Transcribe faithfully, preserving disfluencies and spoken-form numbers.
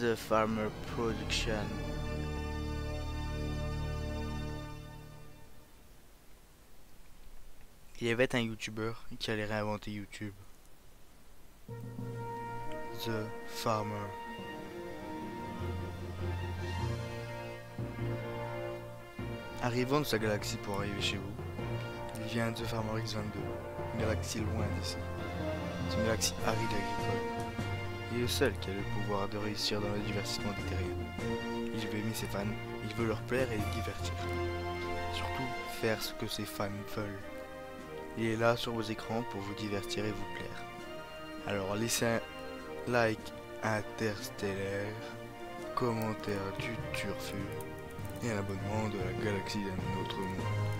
the farmer production. Il y avait un youtubeur qui allait réinventer YouTube. The farmer. Arrivant de sa galaxie pour arriver chez vous, il vient de Farmer X vingt-deux, une galaxie loin d'ici. C'est une galaxie aride agricole. Il est le seul qui a le pouvoir de réussir dans le divertissement des terriens. Il veut aimer ses fans, il veut leur plaire et les divertir. Surtout, faire ce que ses fans veulent. Il est là sur vos écrans pour vous divertir et vous plaire. Alors laissez un like interstellaire, commentaire du turfu et un abonnement de la galaxie d'un autre monde.